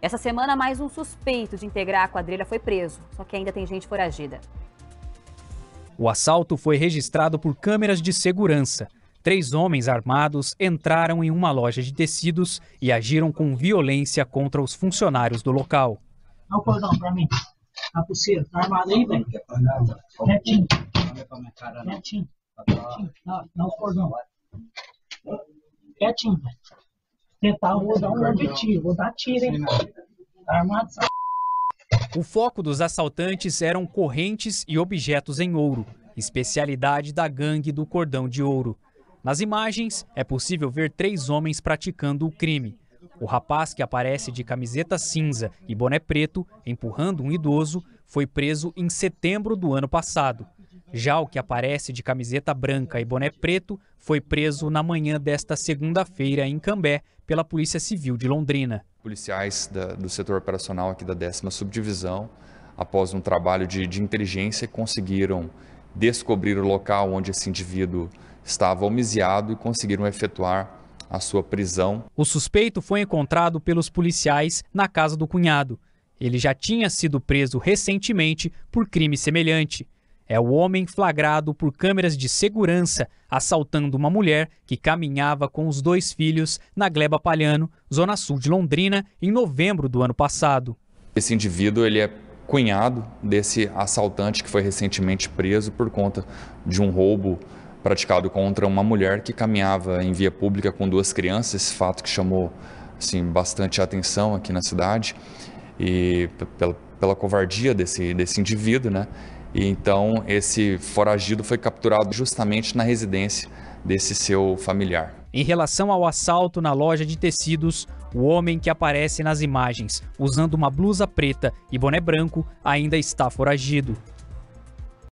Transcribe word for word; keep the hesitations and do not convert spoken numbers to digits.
Essa semana, mais um suspeito de integrar a quadrilha foi preso, só que ainda tem gente foragida. O assalto foi registrado por câmeras de segurança. Três homens armados entraram em uma loja de tecidos e agiram com violência contra os funcionários do local. Não, pode não, pra mim. Tá pulseira, tá armado aí, velho? Netinho. Netinho. Não, não, por não. Quietinho, velho. Tentar, eu vou dar um objetivo, vou dar tiro, hein? Tá armado, sabe? O foco dos assaltantes eram correntes e objetos em ouro, especialidade da gangue do Cordão de Ouro. Nas imagens, é possível ver três homens praticando o crime. O rapaz, que aparece de camiseta cinza e boné preto, empurrando um idoso, foi preso em setembro do ano passado. Já o que aparece de camiseta branca e boné preto foi preso na manhã desta segunda-feira em Cambé pela Polícia Civil de Londrina. Policiais da, do setor operacional aqui da décima subdivisão, após um trabalho de, de inteligência, conseguiram descobrir o local onde esse indivíduo estava homiziado e conseguiram efetuar a sua prisão. O suspeito foi encontrado pelos policiais na casa do cunhado. Ele já tinha sido preso recentemente por crime semelhante. É o homem flagrado por câmeras de segurança assaltando uma mulher que caminhava com os dois filhos na Gleba Palhano, zona sul de Londrina, em novembro do ano passado. Esse indivíduo, ele é cunhado desse assaltante que foi recentemente preso por conta de um roubo praticado contra uma mulher que caminhava em via pública com duas crianças. Esse fato que chamou assim, bastante atenção aqui na cidade e pela, pela covardia desse, desse indivíduo, né? E então esse foragido foi capturado justamente na residência desse seu familiar. Em relação ao assalto na loja de tecidos, o homem que aparece nas imagens usando uma blusa preta e boné branco ainda está foragido.